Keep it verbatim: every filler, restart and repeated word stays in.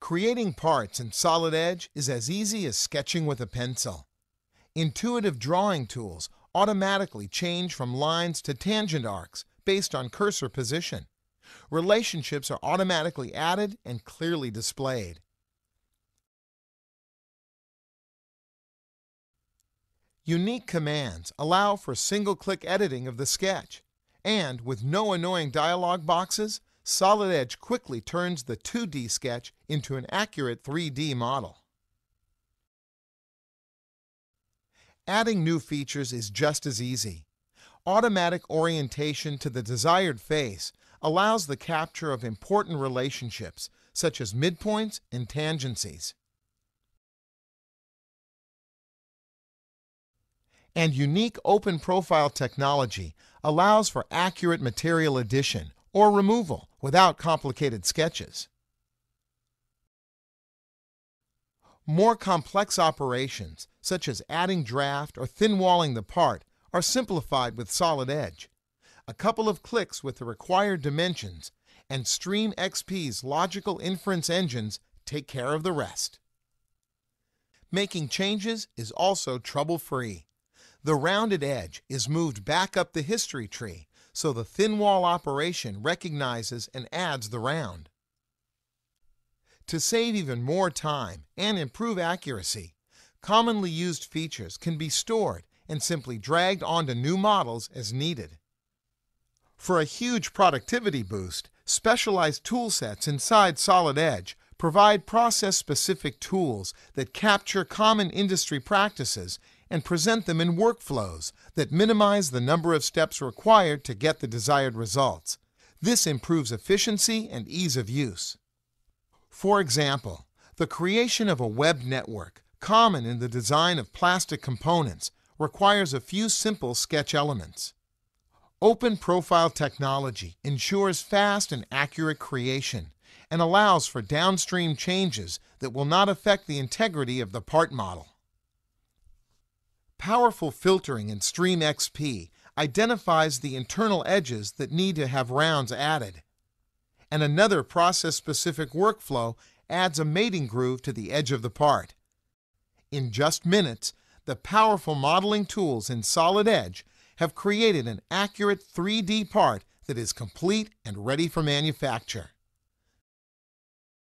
Creating parts in Solid Edge is as easy as sketching with a pencil. Intuitive drawing tools automatically change from lines to tangent arcs based on cursor position. Relationships are automatically added and clearly displayed. Unique commands allow for single-click editing of the sketch, and with no annoying dialog boxes, Solid Edge quickly turns the two D sketch into an accurate three D model. Adding new features is just as easy. Automatic orientation to the desired face allows the capture of important relationships, such as midpoints and tangencies. And unique open profile technology allows for accurate material addition or removal without complicated sketches. More complex operations, such as adding draft or thin-walling the part, are simplified with Solid Edge. A couple of clicks with the required dimensions, and Stream X P's logical inference engines take care of the rest. Making changes is also trouble-free. The rounded edge is moved back up the history tree, so the thin wall operation recognizes and adds the round. To save even more time and improve accuracy, commonly used features can be stored and simply dragged onto new models as needed. For a huge productivity boost, specialized toolsets inside Solid Edge provide process-specific tools that capture common industry practices and present them in workflows that minimize the number of steps required to get the desired results. This improves efficiency and ease of use. For example, the creation of a web network, common in the design of plastic components, requires a few simple sketch elements. Open profile technology ensures fast and accurate creation and allows for downstream changes that will not affect the integrity of the part model. Powerful filtering in Stream X P identifies the internal edges that need to have rounds added. And another process-specific workflow adds a mating groove to the edge of the part. In just minutes, the powerful modeling tools in Solid Edge have created an accurate three D part that is complete and ready for manufacture.